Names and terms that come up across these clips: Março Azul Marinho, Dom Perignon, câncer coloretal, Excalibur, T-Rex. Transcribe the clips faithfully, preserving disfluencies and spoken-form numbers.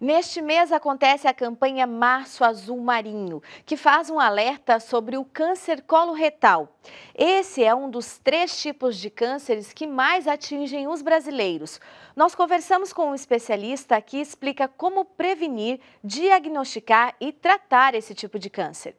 Neste mês acontece a campanha Março Azul Marinho, que faz um alerta sobre o câncer coloretal. Esse é um dos três tipos de cânceres que mais atingem os brasileiros. Nós conversamos com um especialista que explica como prevenir, diagnosticar e tratar esse tipo de câncer.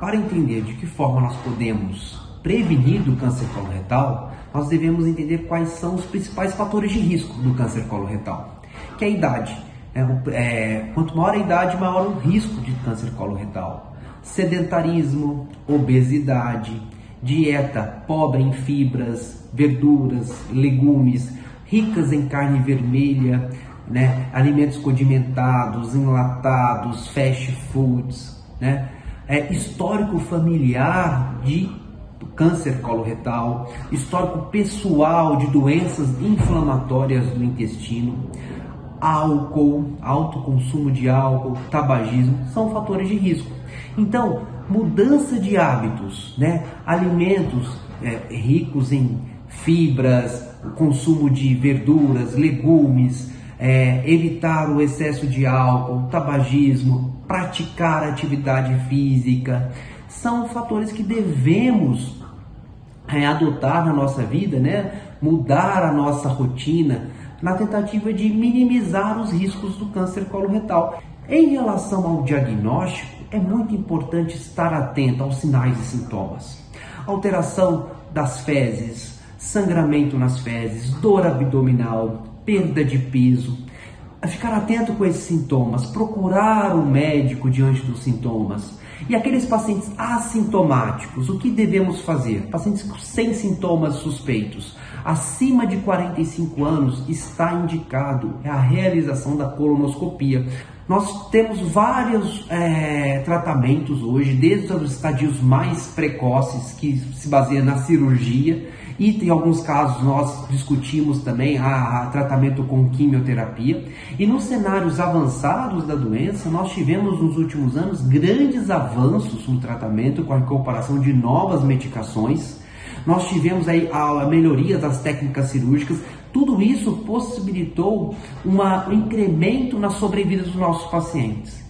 Para entender de que forma nós podemos prevenir do câncer coloretal, nós devemos entender quais são os principais fatores de risco do câncer coloretal. Que é a idade. É, é, quanto maior a idade, maior o risco de câncer coloretal. Sedentarismo, obesidade, dieta pobre em fibras, verduras, legumes, ricas em carne vermelha, né, alimentos condimentados, enlatados, fast foods, né, é, histórico familiar de câncer coloretal, histórico pessoal de doenças inflamatórias do intestino, álcool, alto consumo de álcool, tabagismo, são fatores de risco. Então, mudança de hábitos, né? Alimentos é, ricos em fibras, consumo de verduras, legumes, é, evitar o excesso de álcool, tabagismo, praticar atividade física, são fatores que devemos é, adotar na nossa vida, né? Mudar a nossa rotina, na tentativa de minimizar os riscos do câncer coloretal. Em relação ao diagnóstico, é muito importante estar atento aos sinais e sintomas. Alteração das fezes, sangramento nas fezes, dor abdominal, perda de peso. Ficar atento com esses sintomas, procurar um médico diante dos sintomas. E aqueles pacientes assintomáticos, o que devemos fazer? Pacientes sem sintomas suspeitos, acima de quarenta e cinco anos, está indicado a realização da colonoscopia. Nós temos vários é, tratamentos hoje, desde os estadios mais precoces, que se baseia na cirurgia, e tem alguns casos nós discutimos também a, a tratamento com quimioterapia. E nos cenários avançados da doença, nós tivemos nos últimos anos grandes avanços no tratamento com a incorporação de novas medicações. Nós tivemos aí a, a melhoria das técnicas cirúrgicas. Tudo isso possibilitou uma, um incremento na sobrevida dos nossos pacientes.